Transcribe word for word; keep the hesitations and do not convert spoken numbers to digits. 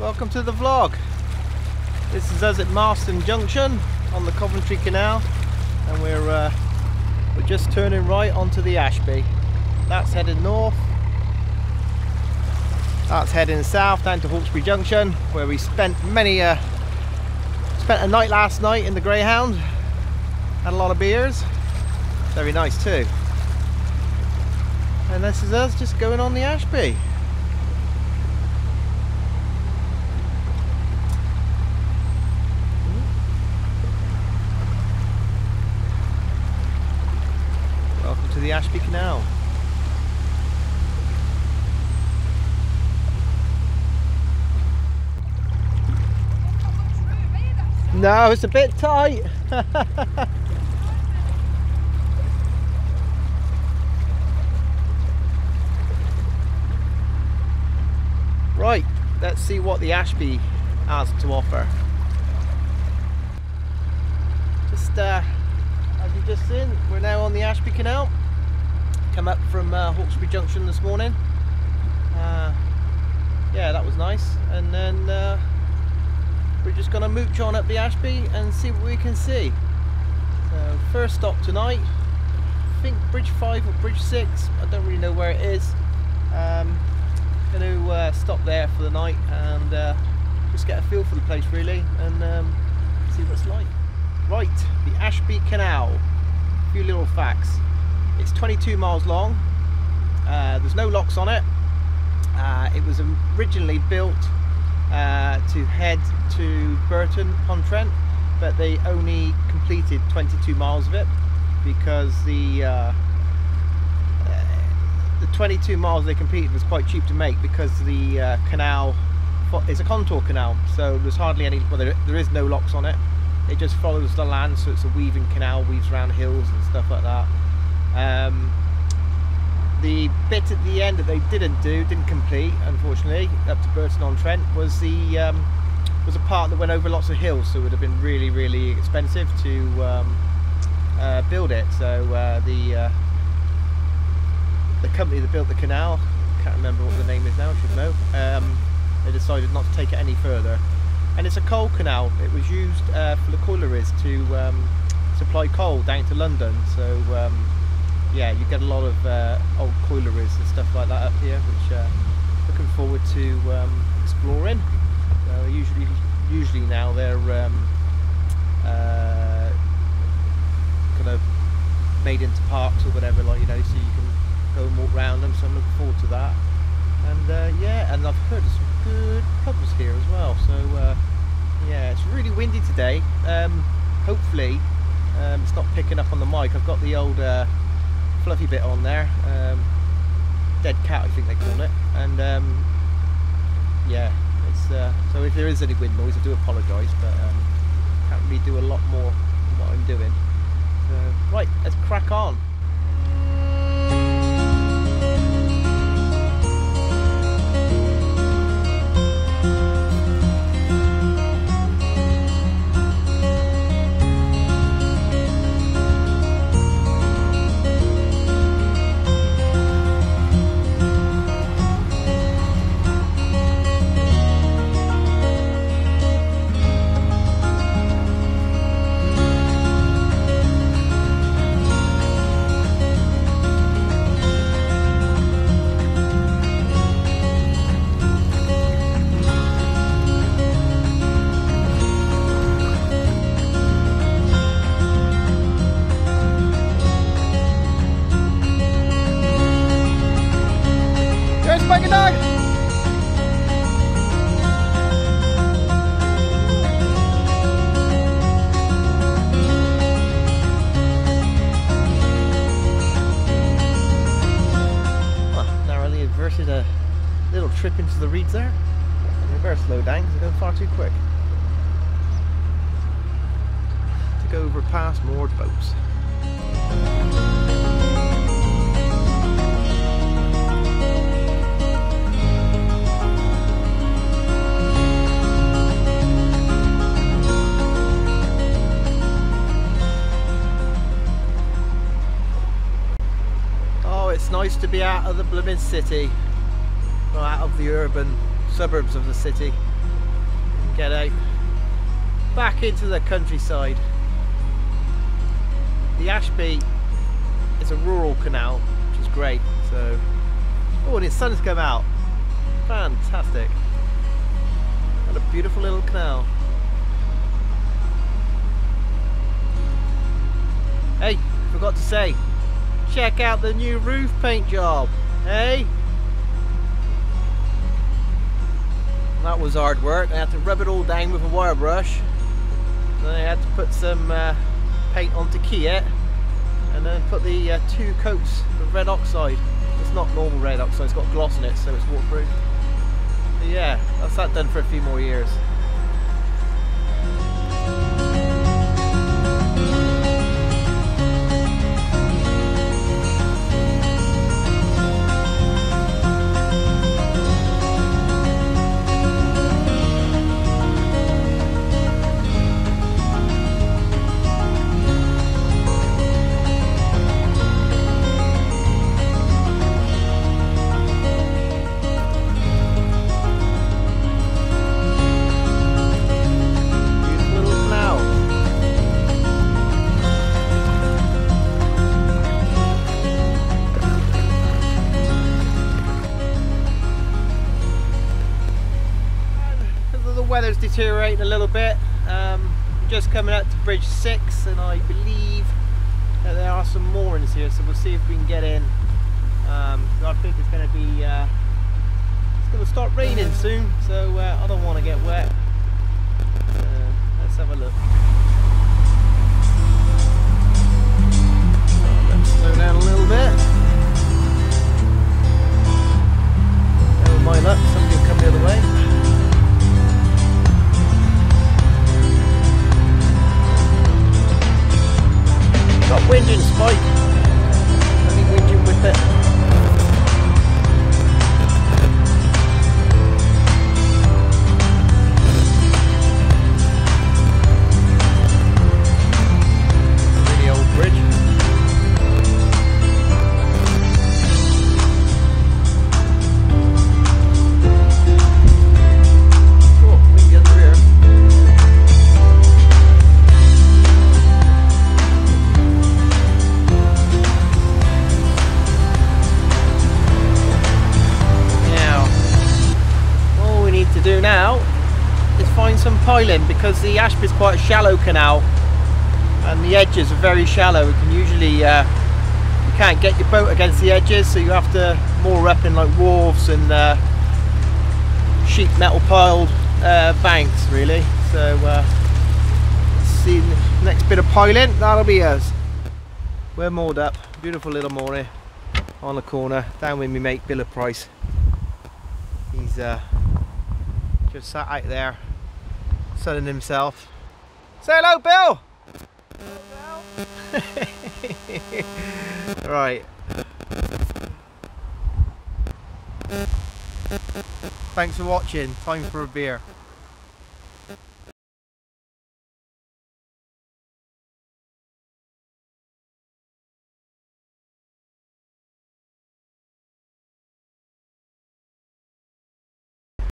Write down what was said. Welcome to the vlog. This is us at Marston Junction on the Coventry Canal, and we're uh, we're just turning right onto the Ashby. That's headed north. That's heading south down to Hawkesbury Junction, where we spent many uh, spent a night last night in the Greyhound. Had a lot of beers. Very nice too. And this is us just going on the Ashby. Welcome to the Ashby Canal. No, it's a bit tight. Right, let's see what the Ashby has to offer. Just uh, as you just seen, we're now on the Ashby Canal. Come up from uh, Hawkesbury Junction this morning. Uh, yeah, that was nice. And then uh, we're just going to mooch on up the Ashby and see what we can see. So first stop tonight, I think Bridge five or Bridge six. I don't really know where it is. Um, Going to uh, stop there for the night and uh, just get a feel for the place really, and um, see what it's like. Right, the Ashby Canal. A few little facts. It's twenty-two miles long. Uh, there's no locks on it. Uh, it was originally built uh, to head to Burton on Trent, but they only completed twenty-two miles of it because the. Uh, The twenty-two miles they completed was quite cheap to make because the uh, canal is a contour canal, so there's hardly any, well, there, there is no locks on it. It just follows the land, so it's a weaving canal, weaves around hills and stuff like that. Um, the bit at the end that they didn't do, didn't complete, unfortunately, up to Burton on Trent, was the um, was a part that went over lots of hills, so it would have been really, really expensive to um, uh, build it. So uh, the uh, The company that built the canal, can't remember what the name is now, I should know, um, they decided not to take it any further. And it's a coal canal. It was used uh, for the collieries to um, supply coal down to London, so um, yeah, you get a lot of uh, old collieries and stuff like that up here, which uh, looking forward to um, exploring. Uh, usually usually now they're um, uh, kind of made into parks or whatever, like, you know, so you can go and walk around them, so I'm looking forward to that. And uh, yeah, and I've heard of some good pubs here as well, so uh, yeah, it's really windy today. Um, hopefully um, it's not picking up on the mic. I've got the old uh, fluffy bit on there, um, dead cat I think they call it, and um, yeah, it's, uh, so if there is any wind noise I do apologise, but um, can't really do a lot more than what I'm doing. So, right, let's crack on. A little trip into the reeds there, and reverse slow down because I go far too quick. To go over past moored boats. Oh, it's nice to be out of the blooming city. Out of the urban suburbs of the city. ghetto, back into the countryside. The Ashby is a rural canal, which is great. So, oh, and the sun's come out. Fantastic. And a beautiful little canal. Hey, forgot to say, check out the new roof paint job, hey? That was hard work. I had to rub it all down with a wire brush. Then I had to put some uh, paint on to key it, and then put the uh, two coats of red oxide. It's not normal red oxide, it's got gloss in it, so it's waterproof. But yeah, that's that done for a few more years. Weather's deteriorating a little bit. Um, just coming up to bridge six, and I believe that there are some moorings here, so we'll see if we can get in. Um, I think it's going to be uh, it's going to start raining soon, so uh, I don't want to get wet. Uh, let's have a look. Let's slow down a little bit. Never mind that, somebody will come the other way. Got wind and spike. I think winding with it. Really old bridge. Cool, windy at the rear. Do now is find some piling, because the Ashby is quite a shallow canal and the edges are very shallow. You can usually uh, you can't get your boat against the edges, so you have to moor up in like wharves and uh, sheet metal piled uh, banks really. So uh, let's see the next bit of piling, that'll be us. We're moored up, beautiful little moor here on the corner, down with me mate Bill of Price. He's uh, just sat out there, sunning himself. Say hello, Bill! Hello, Bill. Right. Thanks for watching. Time for a beer.